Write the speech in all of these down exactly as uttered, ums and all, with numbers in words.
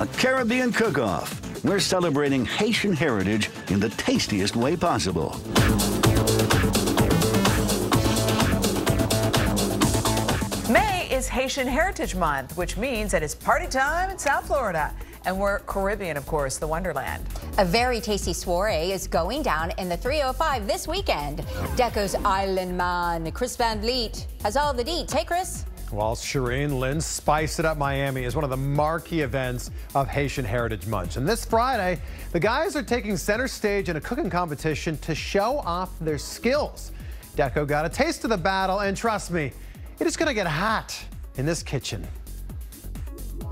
A Caribbean cook-off. We're celebrating Haitian heritage in the tastiest way possible. May is Haitian Heritage Month, which means that it's party time in South Florida. And we're Caribbean, of course, the Wonderland. A very tasty soiree is going down in the three oh five this weekend. Deco's Island Man, Chris Van Vliet, has all the deets. Hey, Chris. While Shireen Lynn's Spice It Up! Miami is one of the marquee events of Haitian Heritage Month. And this Friday, the guys are taking center stage in a cooking competition to show off their skills. Deco got a taste of the battle, and trust me, it is going to get hot in this kitchen.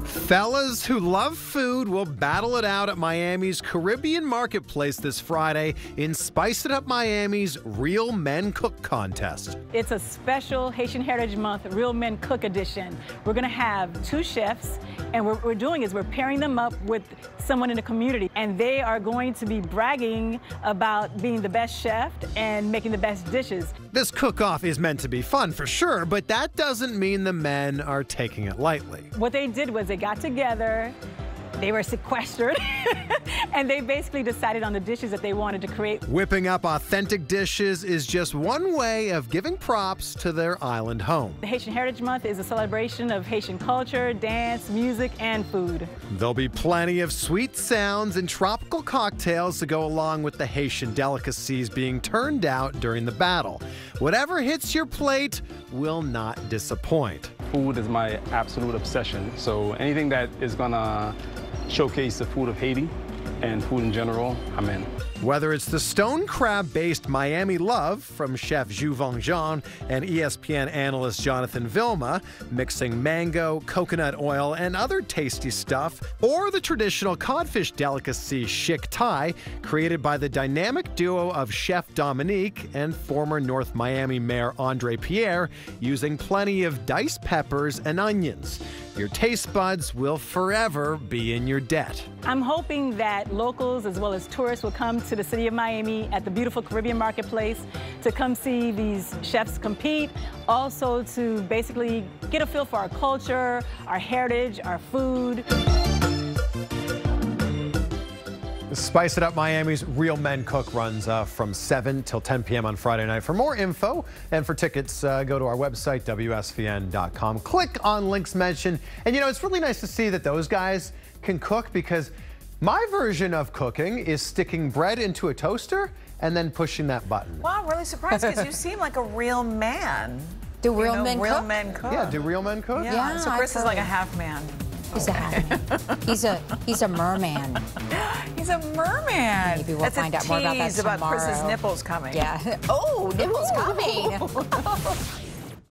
Fellas who love food will battle it out at Miami's Caribbean Marketplace this Friday in Spice It Up Miami's Real Men Cook Contest. It's a special Haitian Heritage Month Real Men Cook edition. We're going to have two chefs, and what we're doing is we're pairing them up with someone in the community, and they are going to be bragging about being the best chef and making the best dishes. This cook-off is meant to be fun for sure, but that doesn't mean the men are taking it lightly. What they did was they They got together, they were sequestered, and they basically decided on the dishes that they wanted to create. Whipping up authentic dishes is just one way of giving props to their island home. The Haitian Heritage Month is a celebration of Haitian culture, dance, music, and food. There'll be plenty of sweet sounds and tropical cocktails to go along with the Haitian delicacies being turned out during the battle. Whatever hits your plate will not disappoint. Food is my absolute obsession, so anything that is gonna showcase the food of Haiti and food in general, I'm in. Whether it's the stone crab-based Miami Love from chef Jouvens Jean and E S P N analyst Jonathan Vilma, mixing mango, coconut oil, and other tasty stuff, or the traditional codfish delicacy Chic Thai, created by the dynamic duo of chef Dominique and former North Miami Mayor Andre Pierre, using plenty of diced peppers and onions. Your taste buds will forever be in your debt. I'm hoping that locals as well as tourists will come to the city of Miami at the beautiful Caribbean Marketplace to come see these chefs compete, also to basically get a feel for our culture, our heritage, our food. Spice It Up Miami's Real Men Cook runs uh, from seven till ten p m on Friday night. For more info and for tickets, uh, go to our website, W S V N dot com. Click on links mentioned. And, you know, it's really nice to see that those guys can cook, because my version of cooking is sticking bread into a toaster and then pushing that button. Well, I'm really surprised, because you seem like a real man. Do real you know, men real cook? Real men cook. Yeah, do real men cook? Yeah, yeah, so Chris is like a half man. He's okay. a half man. He's a, he's a merman. He's a merman. Maybe we'll That's find out more about that tomorrow. About Chris's nipples coming. Yeah. Oh, nipples Ooh. coming.